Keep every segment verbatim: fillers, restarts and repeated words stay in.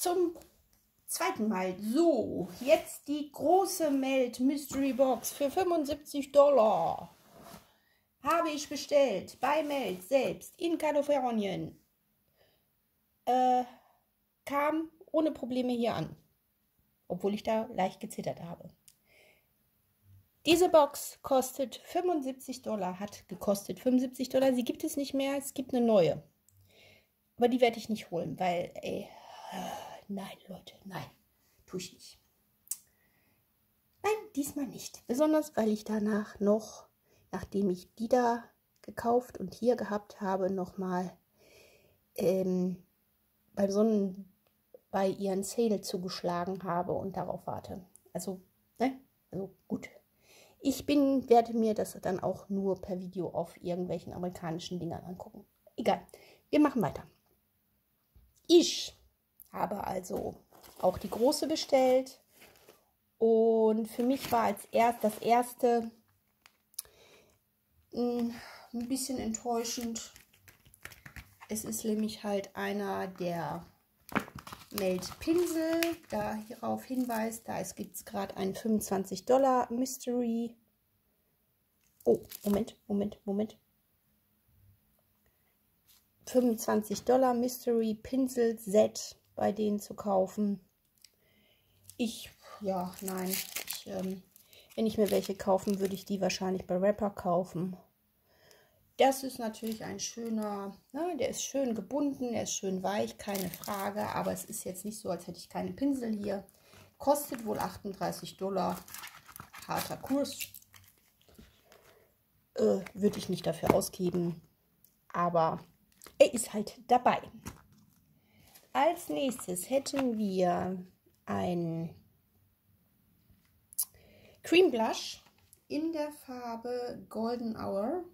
zum zweiten Mal. So, jetzt die große Melt Mystery Box für fünfundsiebzig Dollar. Habe ich bestellt bei Melt selbst in Kalifornien. Äh, kam ohne Probleme hier an, obwohl ich da leicht gezittert habe. Diese Box kostet fünfundsiebzig Dollar, hat gekostet fünfundsiebzig Dollar. Sie gibt es nicht mehr, es gibt eine neue. Aber die werde ich nicht holen, weil, ey, nein, Leute, nein, tue ich nicht. Nein, diesmal nicht. Besonders, weil ich danach noch, nachdem ich die da gekauft und hier gehabt habe, nochmal ähm, bei so einem, bei ihren Sale zugeschlagen habe und darauf warte. Also, ne, also gut. Ich bin, werde mir das dann auch nur per Video auf irgendwelchen amerikanischen Dingern angucken. Egal, wir machen weiter. Ich habe also auch die große bestellt. Und für mich war als erst das erste mh, ein bisschen enttäuschend. Es ist nämlich halt einer der Meltpinsel, da hierauf hinweist, da es gibt es gerade einen fünfundzwanzig Dollar Mystery. Oh, Moment, Moment, Moment. fünfundzwanzig Dollar Mystery Pinsel Set bei denen zu kaufen. Ich, ja, nein. Ich, ähm, wenn ich mir welche kaufen, würde ich die wahrscheinlich bei Rapper kaufen. Das ist natürlich ein schöner, ne, der ist schön gebunden, der ist schön weich, keine Frage. Aber es ist jetzt nicht so, als hätte ich keine Pinsel hier. Kostet wohl achtunddreißig Dollar. Harter Kurs. Äh, würde ich nicht dafür ausgeben. Aber er ist halt dabei. Als nächstes hätten wir ein Cream Blush in der Farbe Golden Hour.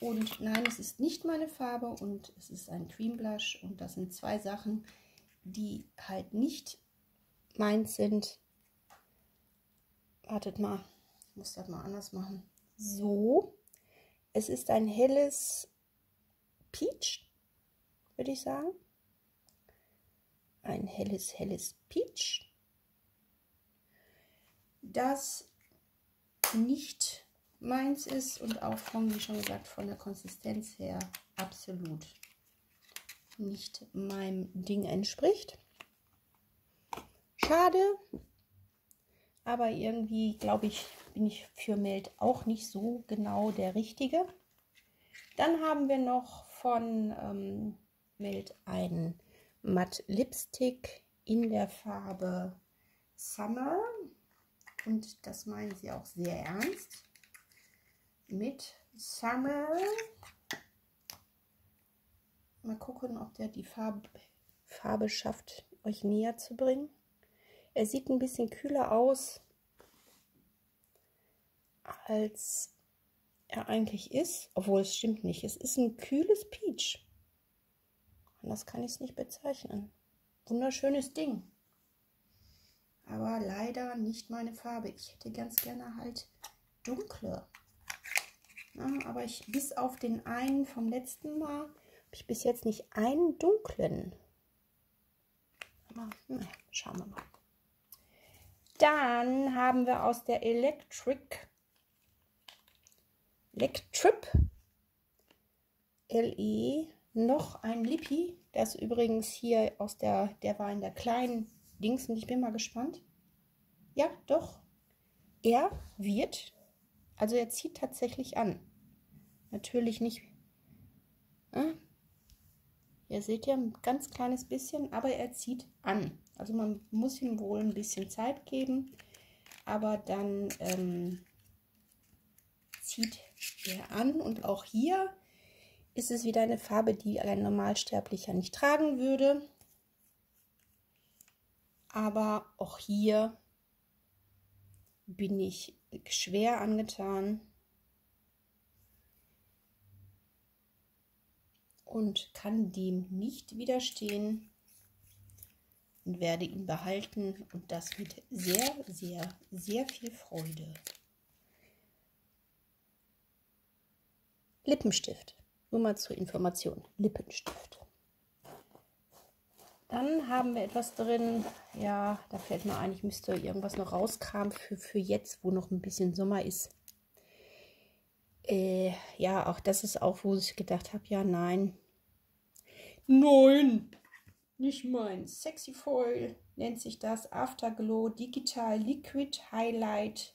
Und nein, es ist nicht meine Farbe und es ist ein Cream Blush und das sind zwei Sachen, die halt nicht meins sind. Wartet mal, ich muss das mal anders machen. So, es ist ein helles Peach, würde ich sagen. Ein helles, helles Peach. Das nicht meins ist und auch von, wie schon gesagt, von der Konsistenz her absolut nicht meinem Ding entspricht. Schade, aber irgendwie, glaube ich, bin ich für Melt auch nicht so genau der Richtige. Dann haben wir noch von ähm, Melt einen Matt Lipstick in der Farbe Summer und das meinen sie auch sehr ernst. Mit Summer. Mal gucken, ob der die Farbe, Farbe schafft, euch näher zu bringen. Er sieht ein bisschen kühler aus, als er eigentlich ist. Obwohl, es stimmt nicht. Es ist ein kühles Peach. Anders kann ich es nicht bezeichnen. Wunderschönes Ding. Aber leider nicht meine Farbe. Ich hätte ganz gerne halt dunkle. Ja, aber ich bis auf den einen vom letzten Mal habe ich bis jetzt nicht einen dunklen. Aber, na, schauen wir mal. Dann haben wir aus der Electric, Elektrip, L E, noch ein Lippi. Das übrigens hier aus der, der war in der kleinen Dings und ich bin mal gespannt. Ja, doch. Er wird... Also er zieht tatsächlich an. Natürlich nicht. Äh? Ihr seht ja ein ganz kleines bisschen, aber er zieht an. Also man muss ihm wohl ein bisschen Zeit geben, aber dann ähm, zieht er an. Und auch hier ist es wieder eine Farbe, die ein Normalsterblicher nicht tragen würde. Aber auch hier bin ich schwer angetan und kann dem nicht widerstehen und werde ihn behalten und das mit sehr, sehr, sehr viel Freude. Lippenstift, nur mal zur Information, Lippenstift. Dann haben wir etwas drin, ja, da fällt mir ein, ich müsste irgendwas noch rauskramen für, für jetzt, wo noch ein bisschen Sommer ist. Äh, ja, auch das ist auch, wo ich gedacht habe, ja, nein. Nein, nicht mein. Sexy Foil nennt sich das. Afterglow Digital Liquid Highlight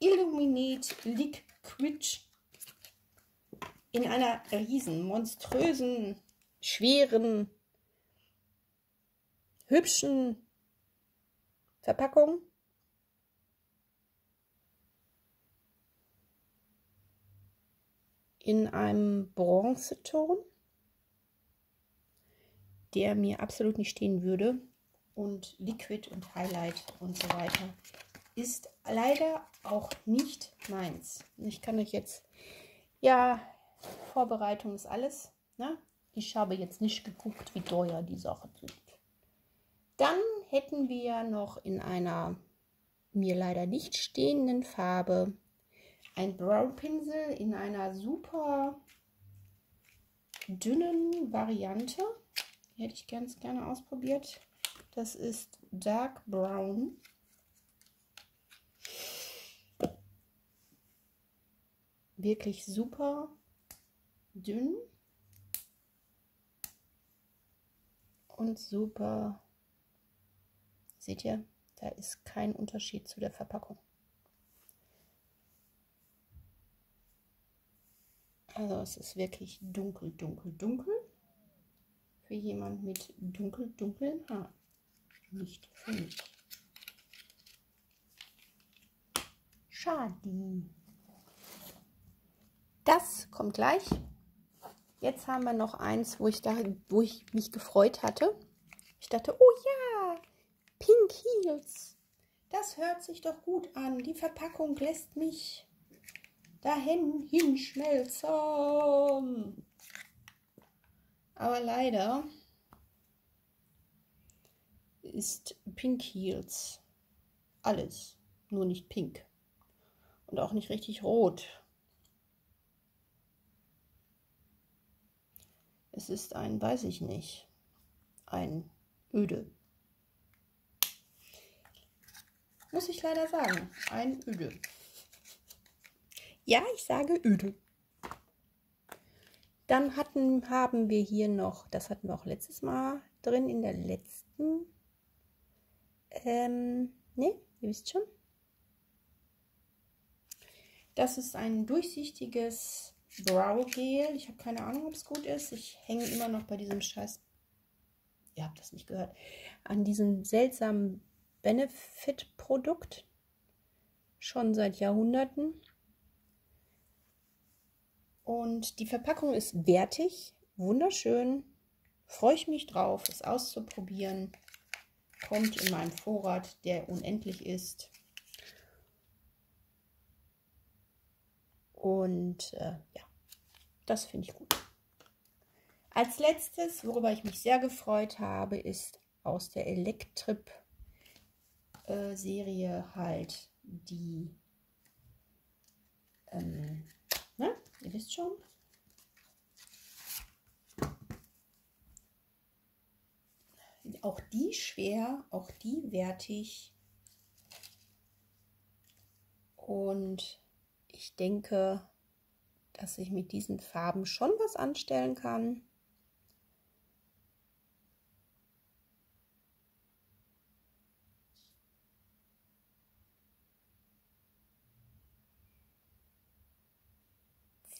Illuminate Liquid in einer riesen, monströsen, schweren, hübschen Verpackung. In einem Bronzeton, der mir absolut nicht stehen würde. Und Liquid und Highlight und so weiter ist leider auch nicht meins. Ich kann euch jetzt, ja, Vorbereitung ist alles, ne? Ich habe jetzt nicht geguckt, wie teuer die Sachen sind. Dann hätten wir noch in einer mir leider nicht stehenden Farbe ein Brow-Pinsel in einer super dünnen Variante. Die hätte ich ganz gerne ausprobiert. Das ist Dark Brown. Wirklich super dünn und super. Seht ihr, da ist kein Unterschied zu der Verpackung. Also es ist wirklich dunkel, dunkel, dunkel. Für jemanden mit dunkel, dunklen Haaren. Nicht für mich. Schade. Das kommt gleich. Jetzt haben wir noch eins, wo ich, da, wo ich mich gefreut hatte. Ich dachte, oh ja. Pink Heels. Das hört sich doch gut an. Die Verpackung lässt mich dahin hinschmelzen. Aber leider ist Pink Heels alles, nur nicht pink. Und auch nicht richtig rot. Es ist ein, weiß ich nicht, ein öde. Muss ich leider sagen, ein Öde. Ja, ich sage Öde. Dann hatten, haben wir hier noch, das hatten wir auch letztes Mal drin, in der letzten. Ähm, ne, ihr wisst schon. Das ist ein durchsichtiges Brow Gel. Ich habe keine Ahnung, ob es gut ist. Ich hänge immer noch bei diesem Scheiß, ihr habt das nicht gehört, an diesem seltsamen Benefit-Produkt, schon seit Jahrhunderten. Und die Verpackung ist wertig, wunderschön. Freue ich mich drauf, es auszuprobieren. Kommt in meinen Vorrat, der unendlich ist. Und äh, ja, das finde ich gut. Als letztes, worüber ich mich sehr gefreut habe, ist aus der Elektrip Äh, Serie halt die, ähm, ne? Ihr wisst schon, auch die schwer, auch die wertig, und ich denke, dass ich mit diesen Farben schon was anstellen kann.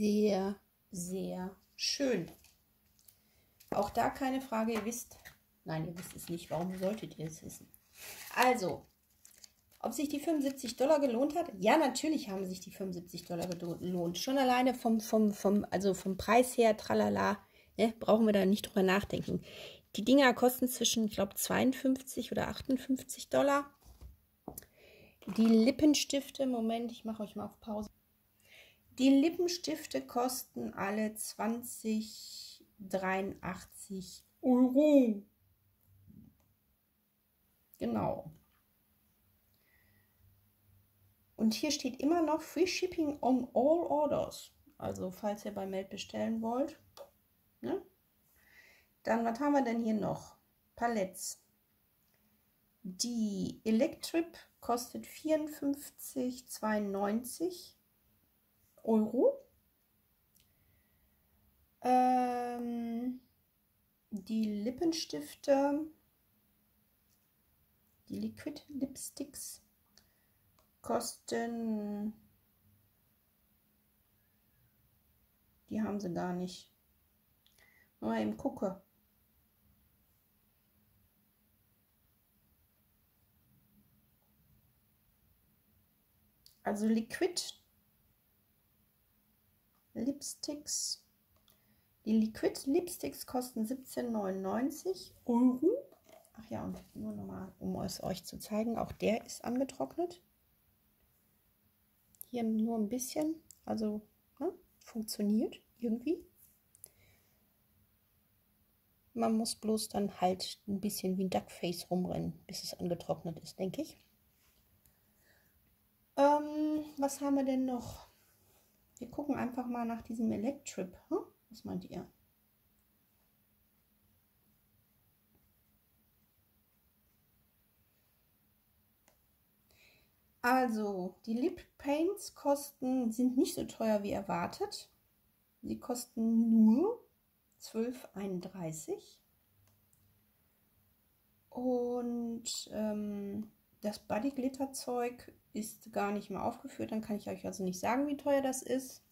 Sehr, sehr schön. Auch da keine Frage, ihr wisst, nein, ihr wisst es nicht, warum solltet ihr es wissen? Also, ob sich die fünfundsiebzig Dollar gelohnt hat? Ja, natürlich haben sich die fünfundsiebzig Dollar gelohnt. Schon alleine vom, vom, vom, also vom Preis her, tralala, ne, brauchen wir da nicht drüber nachdenken. Die Dinger kosten zwischen, ich glaube, zweiundfünfzig oder achtundfünfzig Dollar. Die Lippenstifte, Moment, ich mache euch mal auf Pause. Die Lippenstifte kosten alle zwanzig Euro dreiundachtzig. Genau. Und hier steht immer noch Free Shipping on all orders. Also falls ihr bei Melt bestellen wollt. Ne? Dann, was haben wir denn hier noch? Palettes. Die Elektrip kostet vierundfünfzig Euro zweiundneunzig. Ähm, die Lippenstifte, die Liquid Lipsticks, kosten, die haben sie gar nicht. Mal eben gucke. Also Liquid Lipsticks. Die Liquid Lipsticks kosten siebzehn Euro neunundneunzig. Ach ja, und nur nochmal, um es euch zu zeigen, auch der ist angetrocknet. Hier nur ein bisschen, also ne, funktioniert irgendwie. Man muss bloß dann halt ein bisschen wie ein Duckface rumrennen, bis es angetrocknet ist, denke ich. Ähm, was haben wir denn noch? Wir gucken einfach mal nach diesem Elektrip. Hm? Was meint ihr? Also, die Lip Paints kosten, sind nicht so teuer wie erwartet. Sie kosten nur zwölf Euro einunddreißig. Und ähm, das Body Glitter Zeug ist gar nicht mal aufgeführt. Dann kann ich euch also nicht sagen, wie teuer das ist.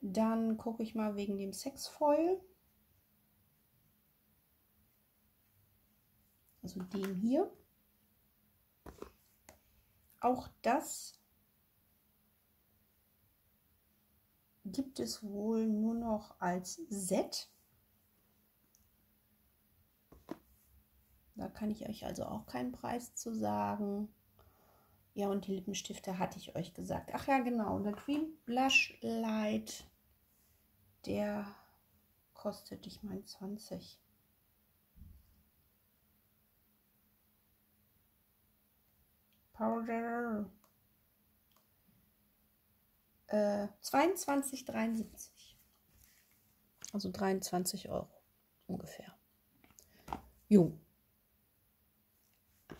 Dann gucke ich mal wegen dem Sexfoil. Also dem hier. Auch das gibt es wohl nur noch als Set. Da kann ich euch also auch keinen Preis zu sagen. Ja, und die Lippenstifte hatte ich euch gesagt. Ach ja, genau. Und der Cream Blush Light, der kostet, ich meine, zwanzig. Powder. Äh, zweiundzwanzig Euro dreiundsiebzig. Also dreiundzwanzig Euro ungefähr. Jo.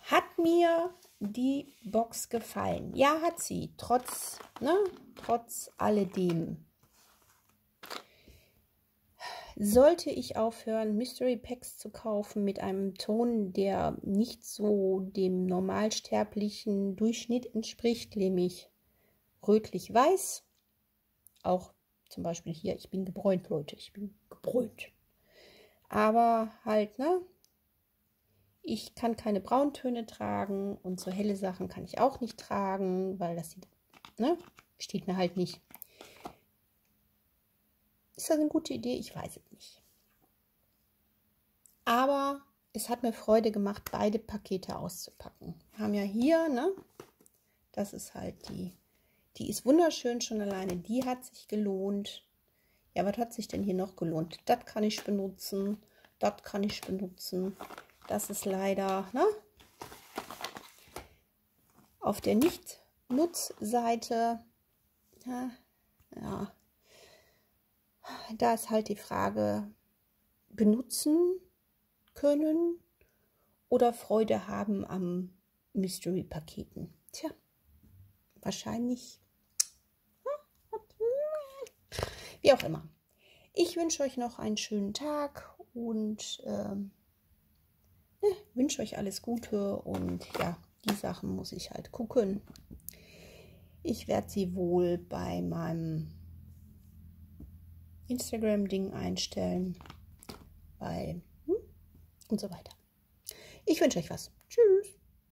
Hat mir die Box gefallen? Ja, hat sie. Trotz, ne? Trotz alledem. Sollte ich aufhören, Mystery Packs zu kaufen mit einem Ton, der nicht so dem normalsterblichen Durchschnitt entspricht, nämlich rötlich-weiß? Auch zum Beispiel hier, ich bin gebräunt, Leute, ich bin gebräunt. Aber halt, ne? Ich kann keine Brauntöne tragen und so helle Sachen kann ich auch nicht tragen, weil das sieht, ne, steht mir halt nicht. Ist das eine gute Idee? Ich weiß es nicht. Aber es hat mir Freude gemacht, beide Pakete auszupacken. Wir haben ja hier, ne, das ist halt die, die ist wunderschön schon alleine, die hat sich gelohnt. Ja, was hat sich denn hier noch gelohnt? Das kann ich benutzen, das kann ich benutzen. Das ist leider, ne, auf der Nicht-Nutz-Seite, ja, ja, da ist halt die Frage, benutzen können oder Freude haben am Mystery-Paketen. Tja, wahrscheinlich, wie auch immer. Ich wünsche euch noch einen schönen Tag und ähm, ich wünsche euch alles Gute und ja, die Sachen muss ich halt gucken. Ich werde sie wohl bei meinem Instagram-Ding einstellen, bei hm, und so weiter. Ich wünsche euch was. Tschüss.